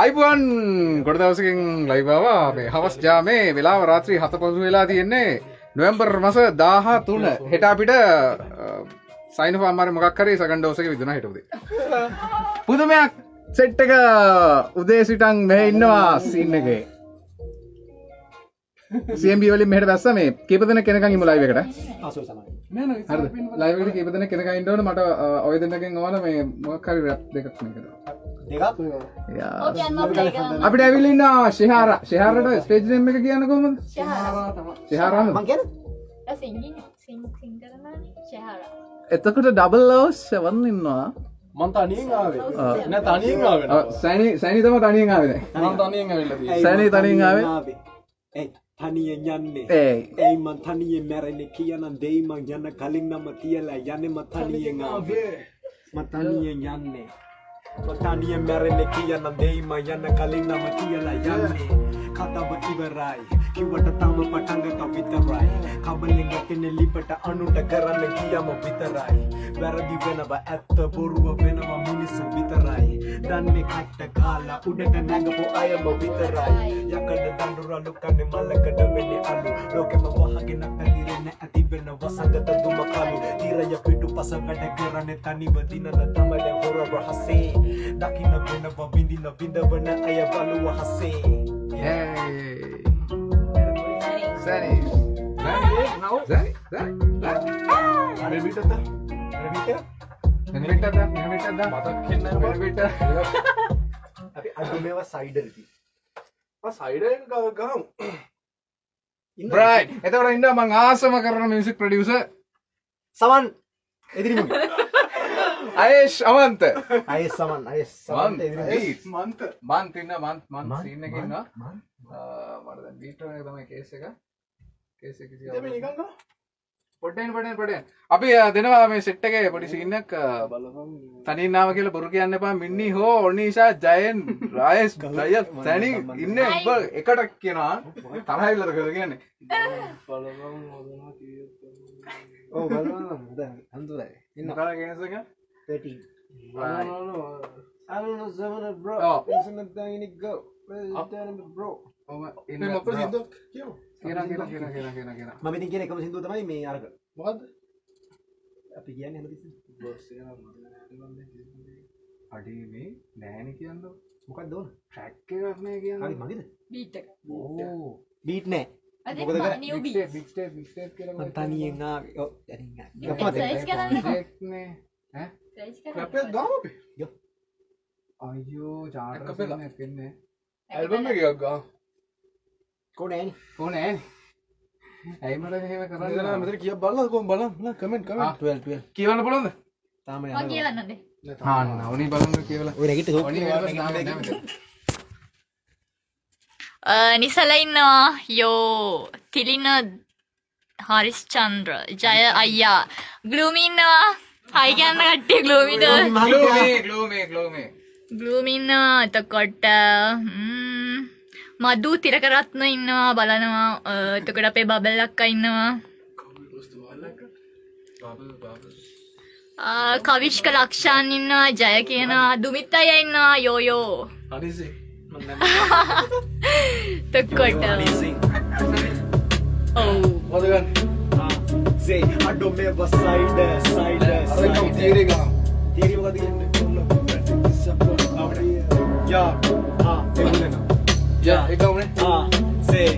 අයිබුවන් ගොඩ දවසකින් ලයිව් ආවා අපේ හවස් ජාමේ වෙලාව රාත්‍රී 7:05 වෙලා තියෙන්නේ නොවැම්බර් මාස 13 හෙට අපිට සයින් ඔෆ් අමාරු මොකක් කරේ සෙකන්ඩ් ඩෝස් එක විදුණා හෙට උදේ පුදුමයක් සෙට් එක උදේ සිටන් මෙහෙ ඉන්නවා සීන් එකේ CMB වලින් මෙහෙට වැස්සා මේ කීප දෙනෙක් එනකන් ඉමු ලයිව් එකට ආසෝ සමයි නෑ නෑ හරිද ලයිව් එකට කීප දෙනෙක් එනකන් ඉන්න ඕන මට ඔය දෙන්නගෙන් ඕන මේ මොකක් හරි රැප් දෙකක් මේ කරනවා අපිට ඇවිල්ලා ශෙහාරා ශෙහාරාට ස්ටේජ් නේම් එක කියන්න කොහොමද ශෙහාරා ශෙහාරා මම කියන්නේ සිංගින් කරනවානේ ශෙහාරා එතකොට ඩබල් ඕ 7 ඉන්නවා මම තනියෙන් ආවේ නෑ තනියෙන් ආවේ නෑ සැනි තමයි තනියෙන් ආවේ දැන් මම තනියෙන් ඇවිල්ලා තියෙන්නේ සැනි තනියෙන් ආවේ ඒ තනියෙන් යන්නේ ඒ මම තනියෙන් මැරෙන්නේ කියනන් දෙයි මං යන කලින් නම් තියලා යන්නේ මම තනියෙන් ආවේ මම තනියෙන් යන්නේ Mataniye merene kiya na deima yana kalina matiya la yani khata bativarai kiwata tama patanga kavitarai kabalinga tineli pata anuta karanne kiya mo vitarai varadi wenawa atta boruwa wenawa minisu vitarai danne katta kala udata nagapo ayama vitarai yakada dandura lukanne malakada wenne alu lokema wahage nakkadirenne ati wenna wasagata dumakalu tiraya pitu pasakata karanne taniwa dinala tamale horaba hase dakina bena babindina bindabana ayabalu wahase hey sani sani are beta da matak khinna beta abi adumewa sideal thi pa sideal gahamu right etawada inna man aasama karana music producer saman ediri mugi Ayesh Amant Ayesh Saman Ayesh Saman Ayesh Mant inna Mant scene ekak inna mata dan beatron ekak thamai case ekak kisiya me nikan ga podden api denawa me set ekak podi scene ekak balawan tanin nama kiyala boru kiyanna epa minni ho Oneesha Jayen Rayesh Jaya tani inne oba ekata kiyana taraha illada kiyala kiyanne balawan modana kiyala oh balawan dan handula inna kala games ekak 13 right. No. I don't know Zamana bro. Isn't it going to go? Up there bro. Oh my. Inna mappa Sindhu. Kyo? Kena. Mami din kene kama Sindhu thamai me araka. Mokadda? Api kiyanne hema tissa. Boss ekana adi me naha ne kiyanno. Mokadda ona? Track ekak me kiyanno. Hari mageda? Beat ek. Oh. Beat ne. Adek new beat. Big step kiyala mata taniyen aave. Oh, taniyen aave. Mokadda? Size karanne. Track ne. Huh? Capella गाँव पे यो अयो जा रहा है किन्ने album में गया गाँव कौन है ऐ मतलब ये मैं कर रहा हूँ ना मतलब किया बाला ना कमेंट 12 किया ना बोलो ना तामने और किया ना दे हाँ ना उन्हीं बालों में किया वाला वो रेगिट हो निशालाइन यो तिलिना हरिश्चंद्र जय आया ग्लूमीना हाय කියන්න කට්ටිය ග්ලෝමි ඉන්නවා එතකොට මදු තිරකරත්න ඉන්නවා බලනවා එතකොට අපේ බබල් අක්කා ඉන්නවා කවිෂ්ක ලක්ෂාන් ඉන්නවා ජය කියනවා දුමිත් අයියා ඉන්නවා යෝයෝ අනිසි එතකොට ඔව් ඔද ගන්න say ado me side are kam theory මොකද කියන්නේ යා ආ එගොල්ලෝ යා ඒකෝනේ ආ say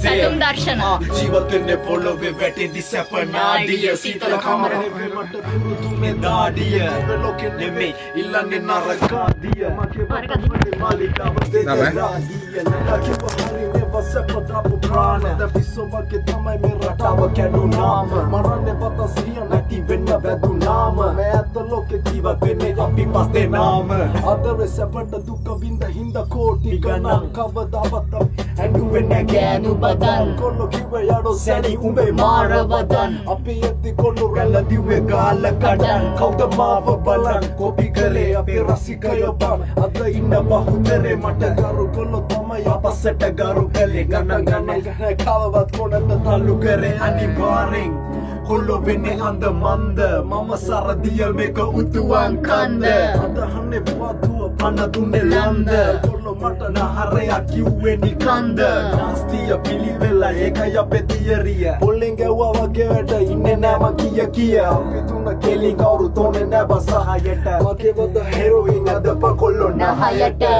සතුම් දර්ශන ජීවිතේ පොළොවේ වැටි දිසපනාදී සීතල කමරේ මට දුරු තුමේ දාඩිය ලෝකෙ නෙමෙයි ඉල්ලන්නේ නරකාදිය මගේ වරකට මාලිකාව දෙදාදිය නැකේ පහරේ वसे पता पुराण तभी सुबह के समय में रटावा केनु नाम मरने पता सिया नटी बिना वेदु नाम मैं तो लोक जीवा देने अपनी पाते नाम अदर से बट दुख बिंद हिंद कोटि गना कवदा बतम एंड वेन अगेन बदन को लोकी यारो सनी उबे मार बदन अपी यति को रल दिवे गाल कडन कौद माव बलन को भी करे अपे रसिक यो बम अद इन बहु तेरे मट करो को Hayata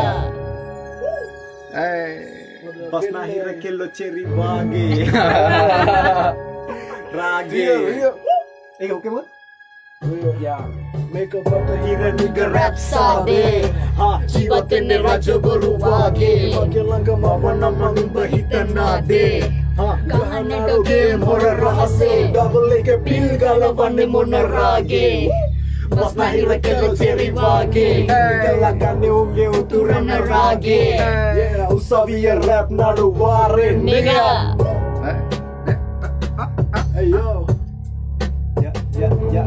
बस ना ही रखे लो चेरी बागे रागे एक ओके मत या मेकअप तो हीरा निगर रैप सादे हाँ जीवतने राजो गुरु बागे बागे लंगा मामा नमन बहितना दे हाँ कहने तो गेम हो रहा से डबल के बिल गाला बने मोना रागे बस ना ही रखे लो चेरी बागे गला गाने होंगे उतरना रागे Usaviya rap not a worry, nigga. Hey yo, yeah.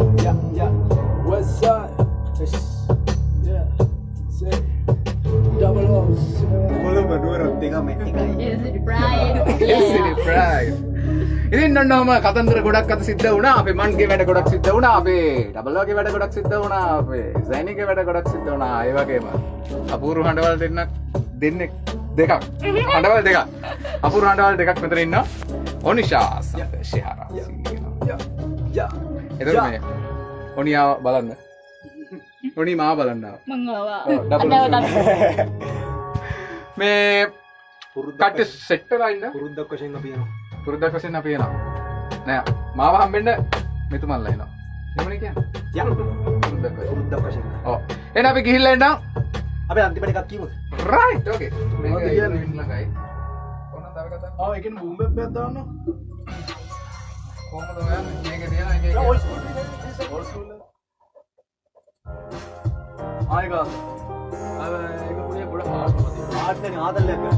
West side, yeah. Say double O's. Kalau berdua tiga. Is it right? Ini nanda mah kata ntar godak kata sidda una ape man ke beda godak sidda una ape double O ke beda godak sidda una ape Zaini ke beda godak sidda una eva ke mah. Apuru handwal dinna. देखा अंडरवाल देखा अपूर्व अंडरवाल देखा कितने दिन ना ओनिशा शेहारा इधर में ओनिया बालन ओनी माँ बालन ना मंगवा मैं काटे सेक्टर आइंडा पुरुद्धा क्वेश्चन ना पिएना नया माँ बाहम बिंडे मैं तुम्हारे लाइना ये मने क्या यार पुरुद्धा क्वेश्चन ओ ये ना भी किहिल लाइना अबे अंतिम एक आपकी मुझे right okay मैं क्या रीड लगाई कौन सा दावे का था आओ एक इन बूम पे दाव ना कौन सा दावे मैं क्या दिया ना क्या ओल्ड स्कूल आएगा अब एक पुरे बड़ा आर्ट ने आधा लेकर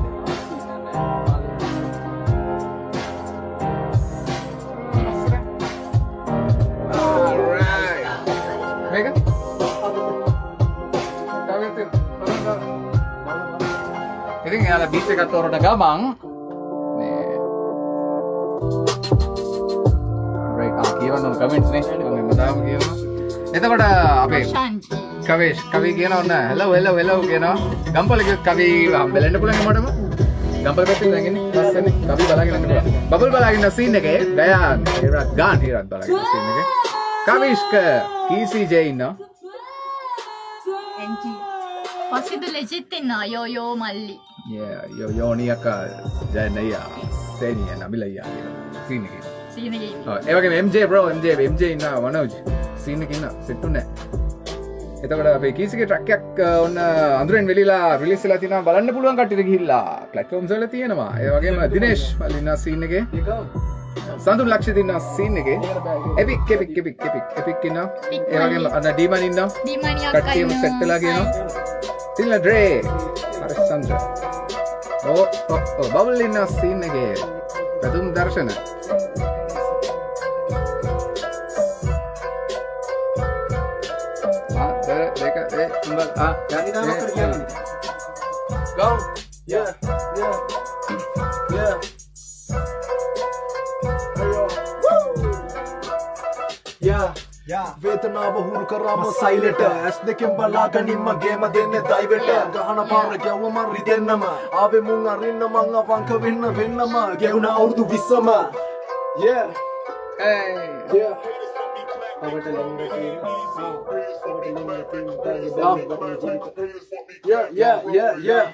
alright मैं क्या Ini ada beat yang kata orang gamang. Nih, right? Kira orang comment nih. Kalau memang kira, itu pada apa? Kavi kira orang. Hello, kira. Gampang lagi kavi. Belanda pulang ke mana? Gampang betul lagi nih. Pas ini kavi balagi lagi nih. Bubble balagi nasi nih ke? Gaya, hiran balagi nasi nih ke? Kavisk, kisi jei nih. Anji, pasti tu legit nih. Yo malli. Yeah, yo niya ka jay naya, say niya na bilay ya, scene kina. Oh, eva kaya MJ na Manoj, scene kina, sitto na. Ito kada pa kisi ke track yak na androin velila release sila tina balan na puluan ka tirigil la platform sila tina ma. Eva kaya ma Dinesh malina scene ke, Sandu Lakshya tina scene ke, epic kina. Eva kaya na Dimani ka team set la kina. Sila Dre, Harishchandra. Oh, Babalina scene again. Pratham Darshana. Ah, dekha, tumbal. Ah, yani na makar yani. Go. Yeah. Ayo. Woo. Yeah. वेतना बहुर करा म साइलेटर ऐसने किंबला कनी म game देने diverter गाना पार क्या वो मर रिदेना म आवे मुंगा रिन्ना मंगा वांक विन्ना म गेउना और दु विसमा yeah अबे लंबे yeah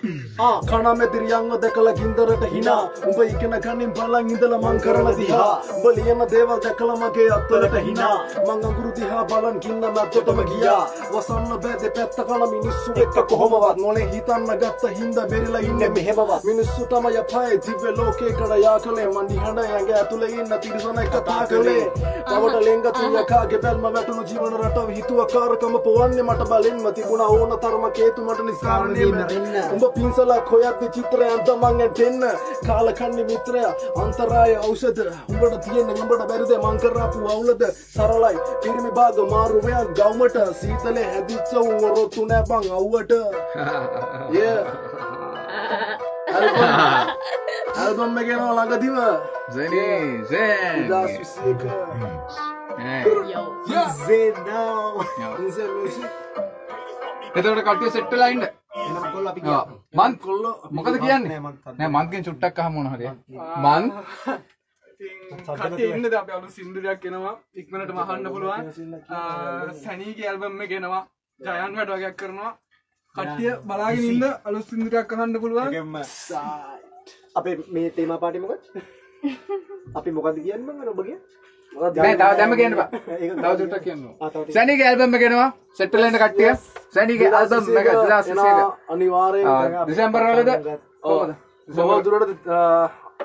खाना में दिरियांग देखला गिंदर ट हिना उम्बे इकना खानी बाला गिंदला मांग करना दिहा बलिया में देवल देखला मगे अत्तर ट हिना मांगा गुरु दिहा बालन गिन्ना में तो मगिया वसन बेदे पैत्ता कला मिनुसु एक कोहमवाद मोने हितान नगत हिंदा बेरिला इन्ने मेहबावा मिनुसु तमा यफाए दिव्य लोके कड़ा याकले मनिहना यंगे तुले इन तिरसने कथा कले तवट लेंगा तुलका बेल में बैठूं जीवन रटाव हितु आकार कम पवन ने मट बालिन मति गुना हो न थर्म के तू मट निस्कार ने उम्ब पिंसला खोया ते चित्र अंत मांगे दिन काल खंड मित्र अंतराय औषध उम्बड़ दिए ने उम्बड़ बेरदे मांकर रापु औलद सरलाई पीर में बाग मारु वे गावमट सीतले हदिचौ रोतुने बंग औवट Album में क्या ना लगा थी वो? Zeni, Zen. Last music. Yo. Zen now. Zen music. ये तो उनका काटियो सेट लाइन है। मान कोल्लो। मगर तो क्या नहीं? नहीं मान के चुट्टा कहाँ मोना है? मान खाते इन्हें तो आप यारों सिंधु जाके ना वां एक मिनट में हार्ड न बोलवा सनी के एल्बम में क्या ना वां जायन में डॉग एक करना खाते बलाग इन्हें अलग सिंधु जाके हार्ड न बोलवा अपे मेरे टीमा पार्टी में कुछ अपे मुकाद किया नहीं मगर बगिया मैं दाव दाव में क्या ना वां दाव जोटा क्या ना वां सनी के एल्बम में क्या ना वां सेटल एंड खाते सनी के एल्बम में क्या दिसंबर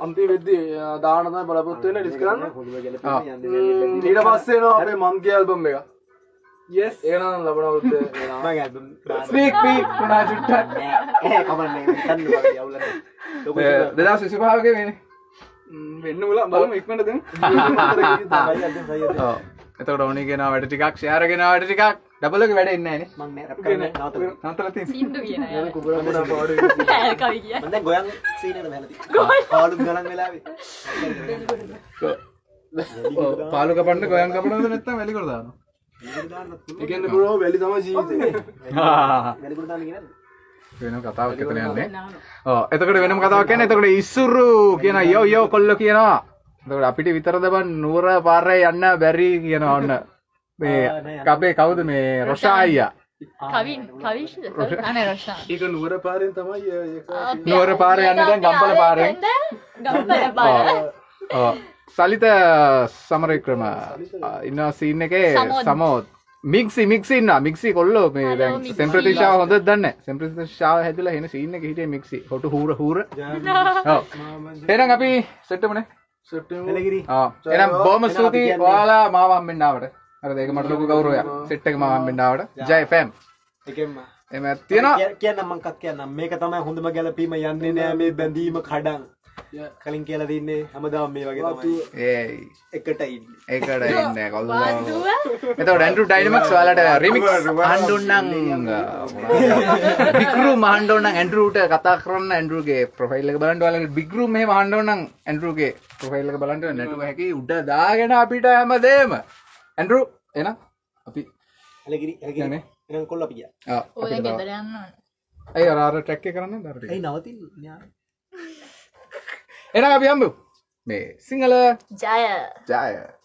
अंतिम विधि दान ना बलापुत्ते ने डिस्करन हाँ इड़ा पास से ना अपने माम के एल्बम में का यस ये ना लबड़ा होते हैं माम एल्बम स्पीक पी पुना जुट्टा कमर नहीं तन्न बाकी आउला देना सुशी भाव के मैंने मैंने बोला बालू में एक मिनट दें ये तो डॉनी के ना बैठे चिकाक शेहरा के ना बैठे चिकाक डबल के बैठे इन्हें है ना मांगने रखा है ना तो ना तो लेते हैं सीन तो किया ना यार कुबरा मुना पौड़ी है कभी किया मतलब गोयल सीन है तो मेहनती पौड़ी गोयल मिला भी पालू का पढ़ने गोयल का पढ़ने तो नेता मेली कर दाना लेकिन ने पूरा मेली तो मज़ी है मेली कर दाना वेनम कताव कितने आने ओ इतने वेनम कताव क्या नहीं इतने इसुरु क्या ना यो यो कल्लो क्या ना तो अपीटे वितर दबान नूरा पार रहे अन्ना बेरी क्या ना अन्ना मैं काबे काउंट में रोशाइया काविन काविश अने रोशा इको नूरा पार इन तमाम ये नूरा पार अन्ना तो गंपल पार सालिता समरेक्रमा इन्ना सीन के समोत मिक्सी मिक्सी ना मिक्सी कोल्लो में दें सेंप्रेटिस शाव होता है दरने सेंप्रेटिस शाव है दिला है ना सीन ने कहीं मिक्सी होटू हूर हूर हाँ तेरा कभी सेट बने सेट में हाँ तेरा बम सूती वाला मावा हम बिंदा वाले अरे देख मर्डलों को गाऊँ रोया सेट के मावा हम बिंदा वाले जय फैम एम तेरा क्या नाम का क्या नाम मैं कहता हूँ कलिंग के लड़ीन ने हम दाव में वाके तो ये एक कटाई ने कॉल दो ये तो डैंड्रू डायनामिक्स वाला डे रिमिक्स हांडों नंग बिग्रू मांडों नंग एंड्रू उटे कताकरण एंड्रू के प्रोफाइल लग बलंड वाले बिग्रू में मांडों नंग एंड्रू के प्रोफाइल लग बलंड नेटवर्क है कि उड़ा दाग है ना अभी टा हम देम एंड्रू है ना अभी अलग එනවා අපි හම්බෙමු මේ සිංහල ජය ජය